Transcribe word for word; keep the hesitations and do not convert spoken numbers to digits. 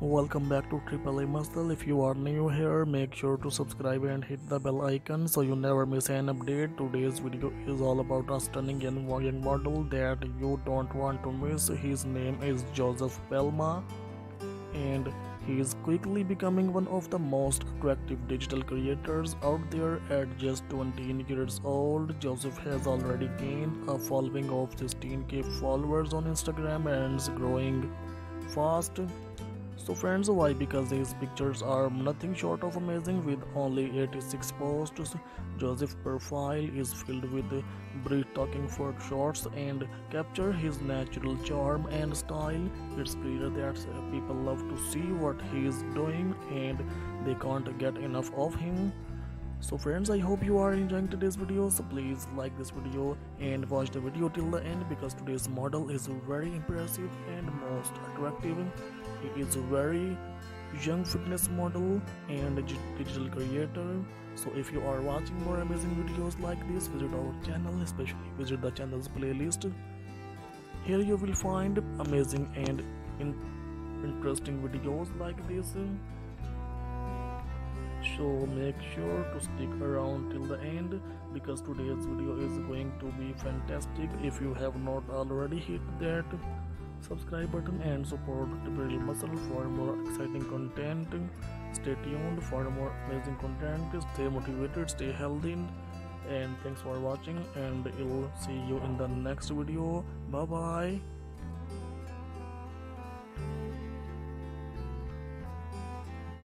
Welcome back to Triple A Muscle. If you are new here, make sure to subscribe and hit the bell icon so you never miss an update. Today's video is all about a stunning and young model that you don't want to miss. His name is Joseph Palma and he is quickly becoming one of the most attractive digital creators out there. At just twenty years old, Joseph has already gained a following of sixteen K followers on Instagram and is growing fast. So friends, why? Because these pictures are nothing short of amazing. With only eighty-six posts, Joseph's profile is filled with breathtaking photo shots and capture his natural charm and style. It's clear that people love to see what he is doing and they can't get enough of him. So friends, I hope you are enjoying today's video, so please like this video and watch the video till the end, because today's model is very impressive and most attractive. He is a very young fitness model and a digital creator. So if you are watching more amazing videos like this, visit our channel, especially visit the channel's playlist. Here you will find amazing and in interesting videos like this. So make sure to stick around till the end, because today's video is going to be fantastic. If you have not already, hit that subscribe button and support Triple A Muscle for more exciting content. Stay tuned for more amazing content. Stay motivated, stay healthy, and thanks for watching, and I'll see you in the next video. Bye bye.